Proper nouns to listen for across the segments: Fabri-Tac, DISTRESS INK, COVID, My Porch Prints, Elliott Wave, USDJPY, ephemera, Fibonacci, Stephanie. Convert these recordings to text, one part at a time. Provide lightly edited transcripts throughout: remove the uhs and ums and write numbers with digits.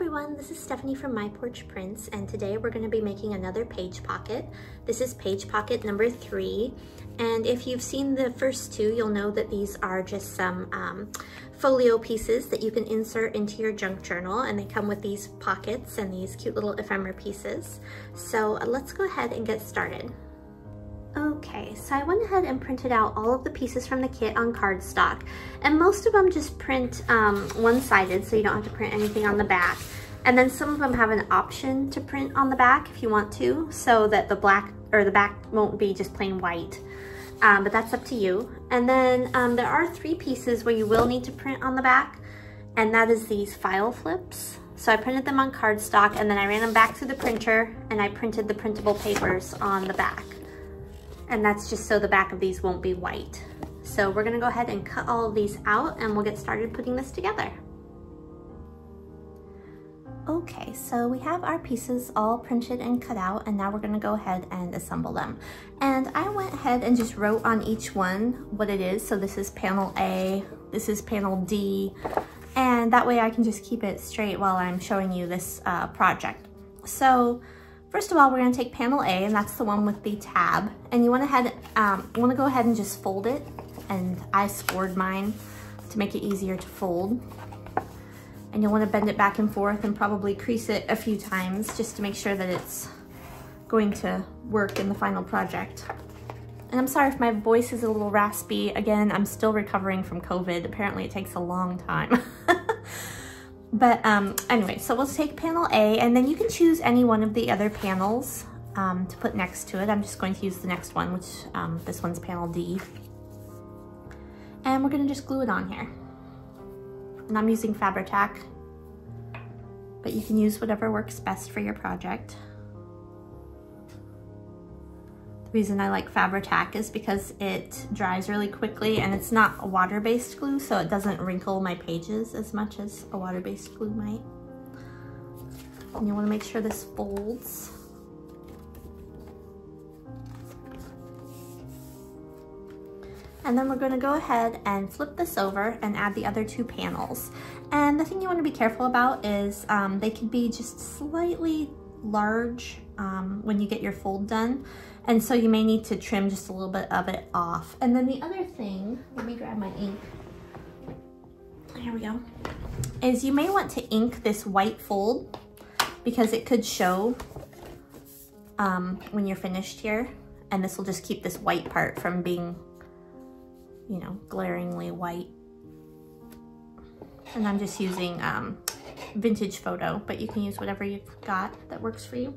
everyone, this is Stephanie from My Porch Prints, and today we're going to be making another page pocket. This is page pocket number 3, and if you've seen the first two, you'll know that these are just some folio pieces that you can insert into your junk journal, and they come with these pockets and these cute little ephemera pieces. So let's go ahead and get started. Okay, so I went ahead and printed out all of the pieces from the kit on cardstock, and most of them just print one-sided, so you don't have to print anything on the back. And then some of them have an option to print on the back if you want to, so that the back won't be just plain white, but that's up to you. And then there are 3 pieces where you will need to print on the back, and that is these file flips. So I printed them on cardstock, and then I ran them back through the printer, and I printed the printable papers on the back. And that's just so the back of these won't be white. So we're gonna go ahead and cut all of these out, and we'll get started putting this together. Okay, so we have our pieces all printed and cut out, and now we're gonna go ahead and assemble them. And I went ahead and just wrote on each one what it is. So this is panel A, this is panel D, and that way I can just keep it straight while I'm showing you this project. So, first of all, we're gonna take panel A, and that's the one with the tab. And you wanna go ahead and just fold it. And I scored mine to make it easier to fold. And you'll wanna bend it back and forth and probably crease it a few times just to make sure that it's going to work in the final project. And I'm sorry if my voice is a little raspy. Again, I'm still recovering from COVID. Apparently it takes a long time. But anyway, so we'll take panel A, and then you can choose any one of the other panels to put next to it. I'm just going to use the next one, which this one's panel D. And we're gonna just glue it on here. And I'm using Fabri-Tac, but you can use whatever works best for your project. The reason I like Fabri-Tac is because it dries really quickly, and it's not a water-based glue, so it doesn't wrinkle my pages as much as a water-based glue might. And you want to make sure this folds. And then we're going to go ahead and flip this over and add the other 2 panels. And the thing you want to be careful about is they can be just slightly large when you get your fold done. And so you may need to trim just a little bit of it off. And then the other thing, let me grab my ink, here we go, is you may want to ink this white fold because it could show when you're finished here. And this will just keep this white part from being, you know, glaringly white. And I'm just using vintage photo, but you can use whatever you've got that works for you.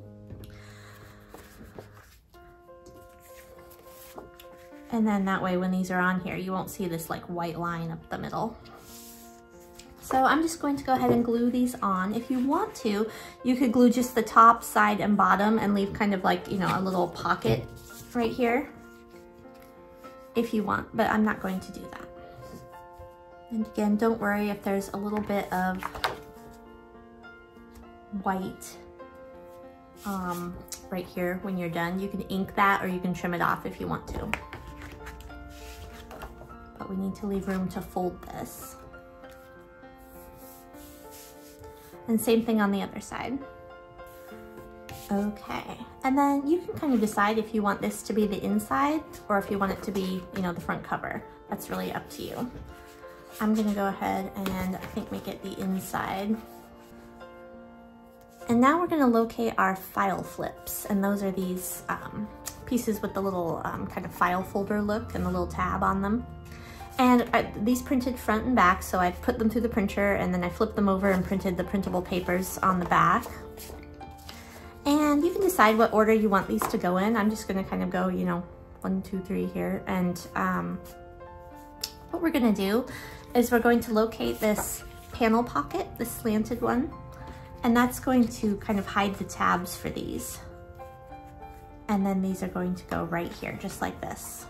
And then that way when these are on here, you won't see this like white line up the middle. So I'm just going to go ahead and glue these on. If you want to, you could glue just the top, side, and bottom and leave kind of like, you know, a little pocket right here if you want, but I'm not going to do that. And again, don't worry if there's a little bit of white right here when you're done. You can ink that or you can trim it off if you want to. But we need to leave room to fold this. And same thing on the other side. Okay, and then you can kind of decide if you want this to be the inside or if you want it to be, you know, the front cover. That's really up to you. I'm gonna go ahead and I think make it the inside. And now we're gonna locate our file flips, and those are these pieces with the little kind of file folder look and the little tab on them. And these printed front and back, so I put them through the printer and then I flipped them over and printed the printable papers on the back. And you can decide what order you want these to go in. I'm just gonna kind of go, you know, 1, 2, 3 here. And what we're gonna do is we're going to locate this panel pocket, this slanted one, and that's going to kind of hide the tabs for these. And then these are going to go right here, just like this.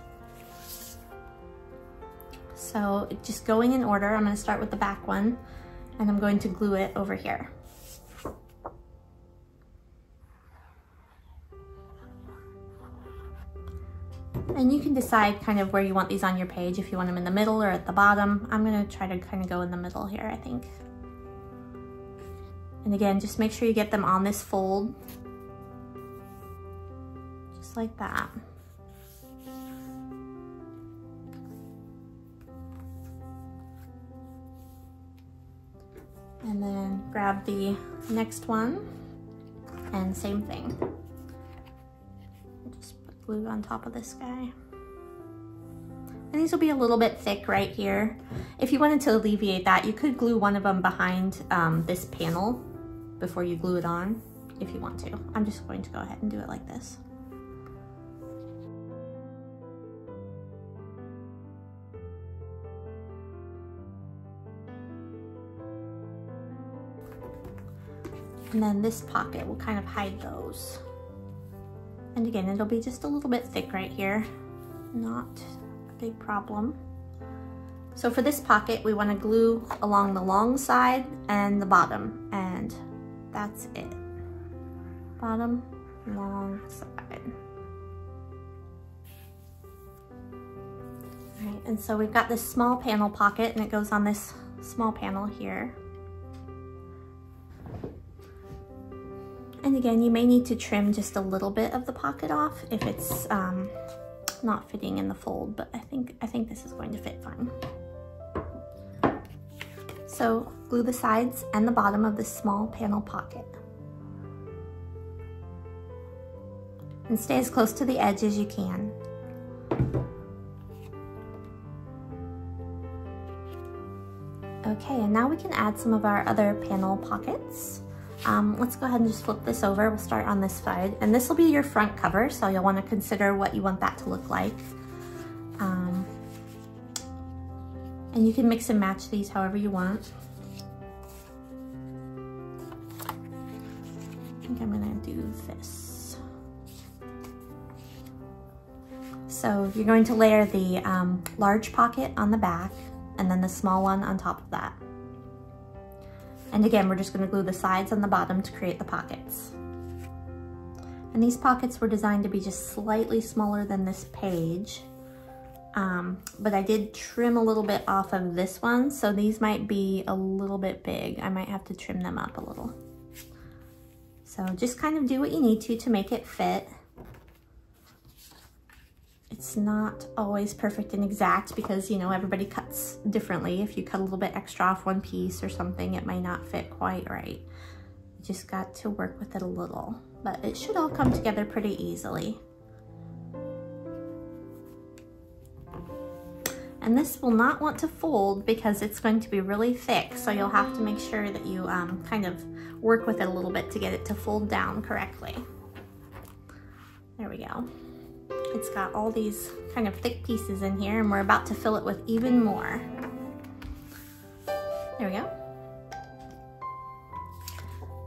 So just going in order, I'm gonna start with the back one, and I'm going to glue it over here. And you can decide kind of where you want these on your page, if you want them in the middle or at the bottom. I'm gonna try to kind of go in the middle here, I think. And again, just make sure you get them on this fold, just like that. And then grab the next one and same thing. Just put glue on top of this guy. And these will be a little bit thick right here. If you wanted to alleviate that, you could glue one of them behind this panel before you glue it on if you want to. I'm just going to go ahead and do it like this. And then this pocket will kind of hide those. And again, it'll be just a little bit thick right here. Not a big problem. So for this pocket, we want to glue along the long side and the bottom. And that's it. Bottom, long side. All right, and so we've got this small panel pocket and it goes on this small panel here. And again, you may need to trim just a little bit of the pocket off if it's not fitting in the fold, but I think this is going to fit fine. So glue the sides and the bottom of this small panel pocket. And stay as close to the edge as you can. Okay, and now we can add some of our other panel pockets. Let's go ahead and just flip this over. We'll start on this side, and this will be your front cover, so you'll want to consider what you want that to look like. And you can mix and match these however you want. I think I'm gonna do this. So you're going to layer the large pocket on the back and then the small one on top of that. And again, we're just going to glue the sides and the bottom to create the pockets. And these pockets were designed to be just slightly smaller than this page. But I did trim a little bit off of this one, so these might be a little bit big. I might have to trim them up a little. So just kind of do what you need to make it fit. It's not always perfect and exact because, you know, everybody cuts differently. If you cut a little bit extra off one piece or something, it might not fit quite right. You just got to work with it a little, but it should all come together pretty easily. And this will not want to fold because it's going to be really thick, so you'll have to make sure that you kind of work with it a little bit to get it to fold down correctly. There we go. It's got all these kind of thick pieces in here, and we're about to fill it with even more. There we go.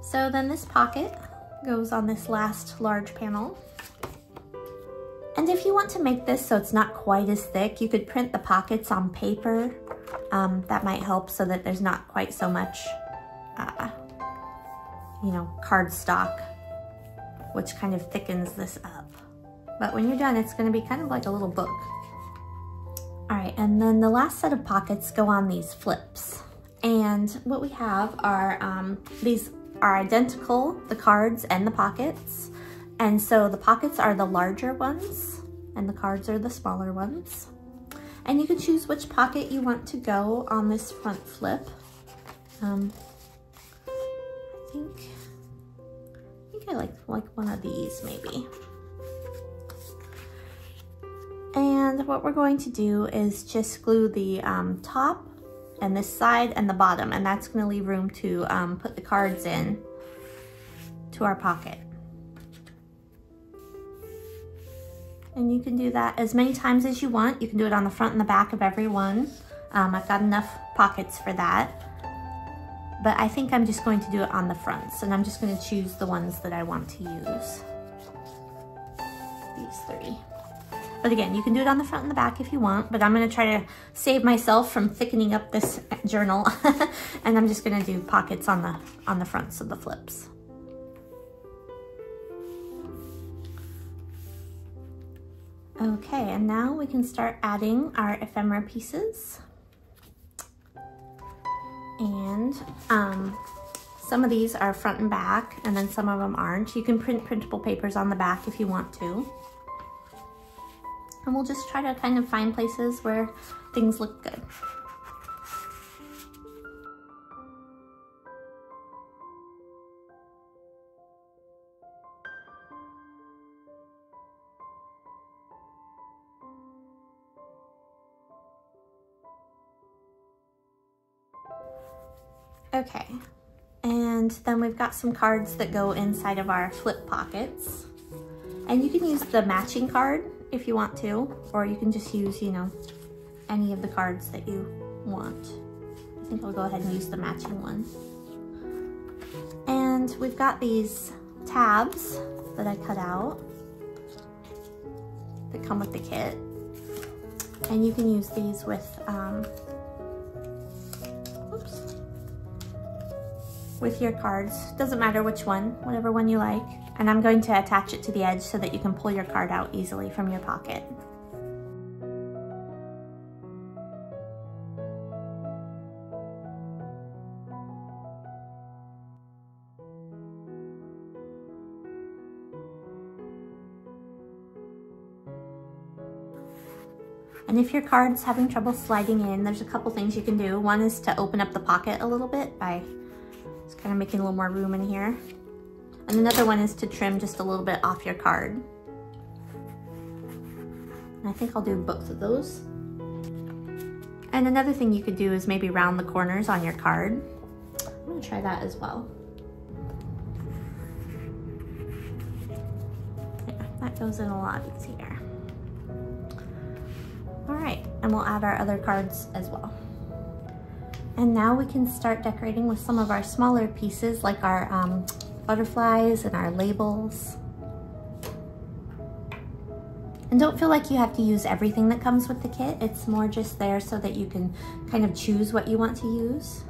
So then this pocket goes on this last large panel. And if you want to make this so it's not quite as thick, you could print the pockets on paper. That might help so that there's not quite so much, you know, cardstock, which kind of thickens this up. But when you're done, it's going to be kind of like a little book. All right, and then the last set of pockets go on these flips. And what we have are, these are identical, the cards and the pockets. And so the pockets are the larger ones and the cards are the smaller ones. And you can choose which pocket you want to go on this front flip. I think I like one of these maybe. And what we're going to do is just glue the top and this side and the bottom, and that's going to leave room to put the cards in to our pocket. And you can do that as many times as you want. You can do it on the front and the back of every one. I've got enough pockets for that, but I think I'm just going to do it on the fronts, and I'm just going to choose the ones that I want to use. These three. But again, you can do it on the front and the back if you want, but I'm gonna try to save myself from thickening up this journal. And I'm just gonna do pockets on the fronts of the flips. Okay, and now we can start adding our ephemera pieces. And Some of these are front and back, and then some of them aren't. You can print printable papers on the back if you want to. And we'll just try to kind of find places where things look good. Okay, and then we've got some cards that go inside of our flip pockets. And you can use the matching card if you want to, or you can just use, you know, any of the cards that you want. I think I'll go ahead and use the matching one. And we've got these tabs that I cut out that come with the kit. And you can use these with, with your cards. Doesn't matter which one, whatever one you like. And I'm going to attach it to the edge so that you can pull your card out easily from your pocket. And if your card's having trouble sliding in, there's a couple things you can do. One is to open up the pocket a little bit by just kind of making a little more room in here. And another one is to trim just a little bit off your card. And I think I'll do both of those. And another thing you could do is maybe round the corners on your card. I'm gonna try that as well. Yeah, that goes in a lot easier. All right, and we'll add our other cards as well. And now we can start decorating with some of our smaller pieces, like our butterflies and our labels. And don't feel like you have to use everything that comes with the kit. It's more just there so that you can kind of choose what you want to use.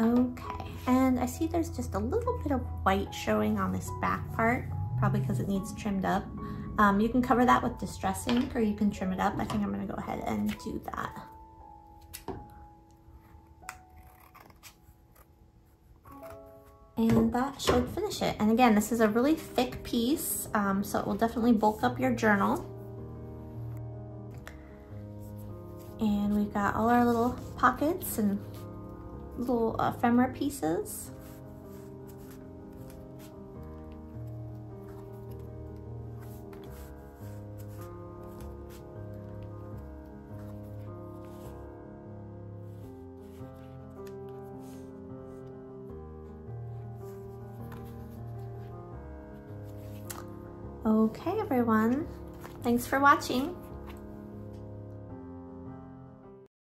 Okay, and I see there's just a little bit of white showing on this back part, probably because it needs trimmed up. You can cover that with Distress Ink, or you can trim it up. I think I'm gonna go ahead and do that. And that should finish it. And again, this is a really thick piece, so it will definitely bulk up your journal. And we've got all our little pockets and little ephemera pieces. Okay, everyone, thanks for watching.